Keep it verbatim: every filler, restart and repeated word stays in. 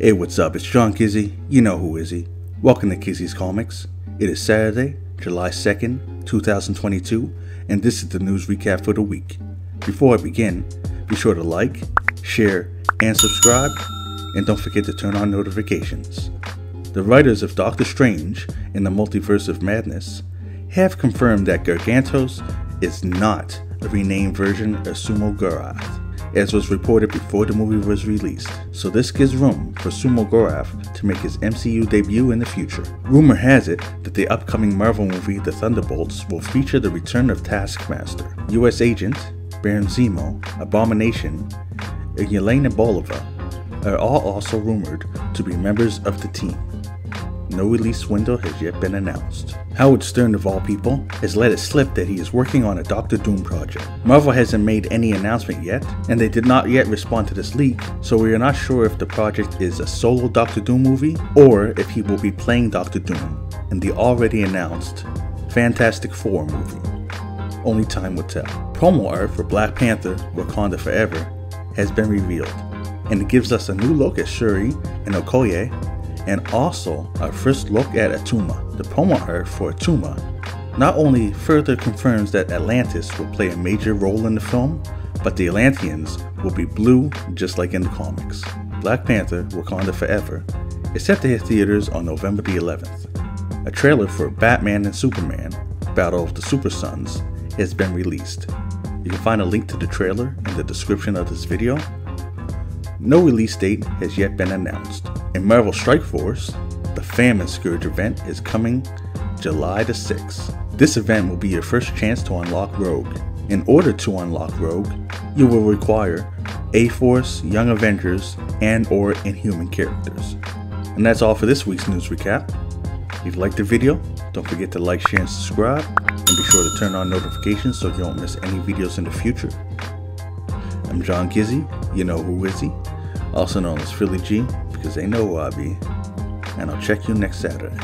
Hey, what's up? It's John Kizzy, you know who is he. Welcome to Kizzy's Comics. It is Saturday, July second, two thousand twenty-two, and this is the news recap for the week. Before I begin, be sure to like, share, and subscribe, and don't forget to turn on notifications. The writers of Doctor Strange and the Multiverse of Madness have confirmed that Gargantos is not a renamed version of Shuma-Gorath, as was reported before the movie was released, so this gives room for Shuma-Gorath to make his M C U debut in the future. Rumor has it that the upcoming Marvel movie The Thunderbolts will feature the return of Taskmaster, U S Agent, Baron Zemo, Abomination, and Yelena Belova are all also rumored to be members of the team. No release window has yet been announced. Howard Stern, of all people, has let it slip that he is working on a Doctor Doom project. Marvel hasn't made any announcement yet, and they did not yet respond to this leak, so we are not sure if the project is a solo Doctor Doom movie, or if he will be playing Doctor Doom in the already announced Fantastic Four movie. Only time will tell. Promo art for Black Panther Wakanda Forever has been revealed, and it gives us a new look at Shuri and Okoye, and also our first look at Attuma. The promo art for Attuma not only further confirms that Atlantis will play a major role in the film, but the Atlanteans will be blue just like in the comics. Black Panther Wakanda Forever is set to hit theaters on November the eleventh. A trailer for Batman and Superman Battle of the Super Sons has been released. You can find a link to the trailer in the description of this video. No release date has yet been announced. In Marvel Strike Force, the Famine Scourge event is coming July the sixth. This event will be your first chance to unlock Rogue. In order to unlock Rogue, you will require A-Force, Young Avengers, and or Inhuman characters. And that's all for this week's news recap. If you liked the video, don't forget to like, share, and subscribe, and be sure to turn on notifications so you don't miss any videos in the future. I'm John Kizzy, you know who is he, also known as Philly G, because they know who I be, and I'll check you next Saturday.